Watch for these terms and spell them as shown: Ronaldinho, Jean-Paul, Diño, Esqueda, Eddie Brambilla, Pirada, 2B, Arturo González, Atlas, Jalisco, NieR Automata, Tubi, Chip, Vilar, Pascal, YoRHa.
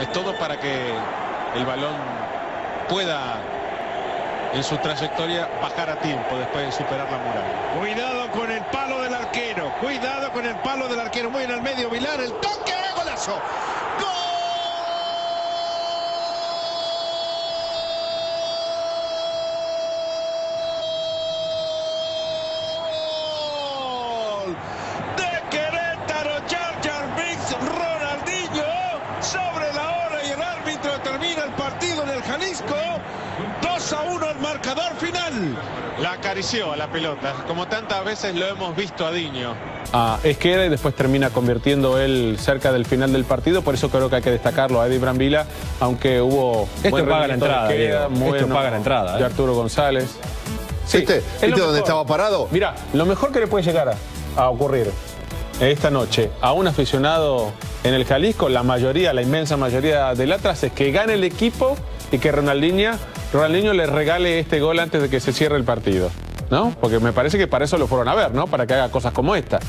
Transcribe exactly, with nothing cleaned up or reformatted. Es todo para que el balón pueda en su trayectoria bajar a tiempo después de superar la muralla. Cuidado con el palo del arquero. Cuidado con el palo del arquero. Muy en el medio Vilar. El toque, golazo. ¡Gol! Jalisco, dos a uno el marcador final. La acarició a la pelota, como tantas veces lo hemos visto a Diño. A Esqueda, y después termina convirtiendo él cerca del final del partido, por eso creo que hay que destacarlo a Eddie Brambilla, aunque hubo... Esto paga la entrada, Esqueda, bueno, esto paga la entrada. ¿eh? De Arturo González. Sí, ¿Viste? Es ¿Viste dónde mejor. estaba parado? Mira, lo mejor que le puede llegar a, a ocurrir esta noche a un aficionado en el Jalisco, la mayoría, la inmensa mayoría del Atlas, es que gane el equipo y que Ronaldinho, Ronaldinho les regale este gol antes de que se cierre el partido, ¿no? Porque me parece que para eso lo fueron a ver, ¿no? Para que haga cosas como esta.